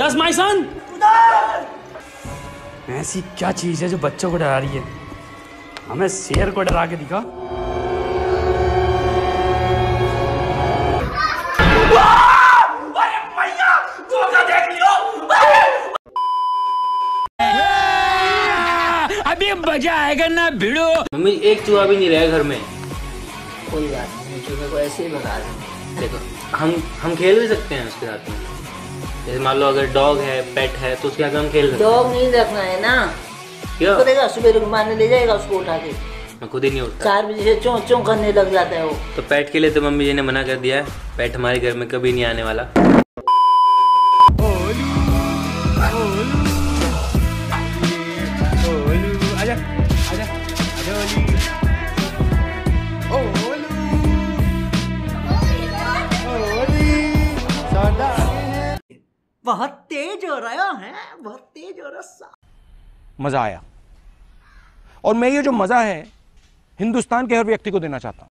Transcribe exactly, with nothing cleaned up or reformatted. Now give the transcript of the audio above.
Yes, my son. ऐसी क्या चीज है जो बच्चों को डरा रही है? हमें शेर को डरा के दिखा। अभी मजा आएगा ना भिड़ो। मम्मी एक चूहा भी नहीं रहा घर में। कोई बात नहीं, चूहे को ऐसे ही भगा दें। देखो हम हम खेल भी सकते हैं उसके साथ में। जैसे मान लो अगर डॉग है, पेट है, तो उसके साथ हम खेल सकते हैं। डॉग नहीं रखना है ना, क्यों? देखा सुबह घुमाने ले जाएगा उसको उठा के। मैं खुद ही नहीं उठता, चार बजे से चौं चौं करने लग जाता है वो। तो पेट के लिए तो मम्मी जी ने मना कर दिया है, पेट हमारे घर में कभी नहीं आने वाला। बहुत तेज हो रहा है, बहुत तेज हो रहा। मजा आया, और मैं ये जो मजा है हिंदुस्तान के हर व्यक्ति को देना चाहता हूं।